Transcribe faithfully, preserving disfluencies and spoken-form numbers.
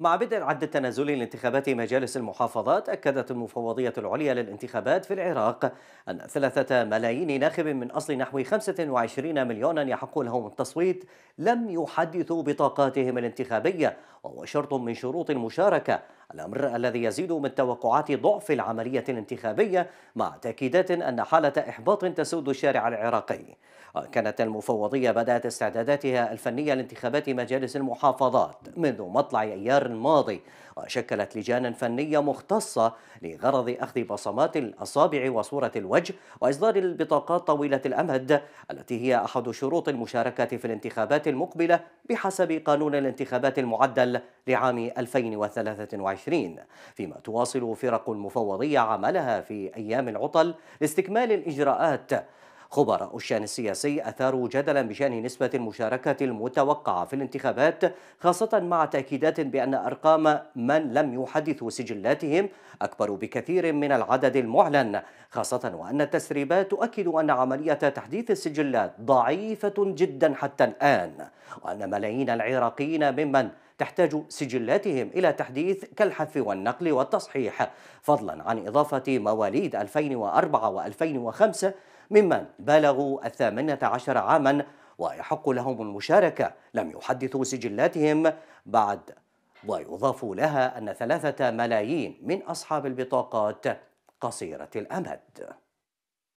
مع بدء عد التنازل لانتخابات مجالس المحافظات، أكدت المفوضية العليا للانتخابات في العراق أن ثلاثة ملايين ناخب من أصل نحو خمسة وعشرين مليونا يحق لهم التصويت لم يحدثوا بطاقاتهم الانتخابية، وهو شرط من شروط المشاركة، الأمر الذي يزيد من توقعات ضعف العملية الانتخابية، مع تأكيدات أن حالة إحباط تسود الشارع العراقي. كانت المفوضية بدأت استعداداتها الفنية لانتخابات مجالس المحافظات منذ مطلع أيار الماضي، وشكلت لجانا فنية مختصة لغرض أخذ بصمات الأصابع وصورة الوجه وإصدار البطاقات طويلة الأمد التي هي أحد شروط المشاركة في الانتخابات المقبلة بحسب قانون الانتخابات المعدل لعام ألفين وثلاثة وعشرين، فيما تواصل فرق المفوضية عملها في أيام العطل لاستكمال الإجراءات. خبراء الشأن السياسي أثاروا جدلا بشأن نسبة المشاركة المتوقعة في الانتخابات، خاصة مع تأكيدات بأن أرقام من لم يحدثوا سجلاتهم أكبر بكثير من العدد المعلن، خاصة وأن التسريبات تؤكد أن عملية تحديث السجلات ضعيفة جدا حتى الآن، وأن ملايين العراقيين ممن تحتاج سجلاتهم إلى تحديث كالحذف والنقل والتصحيح، فضلا عن إضافة مواليد ألفين وأربعة وألفين وخمسة ممن بالغوا الثامنة عشر عاما ويحق لهم المشاركة لم يحدثوا سجلاتهم بعد. ويضاف لها أن ثلاثة ملايين من أصحاب البطاقات قصيرة الأمد.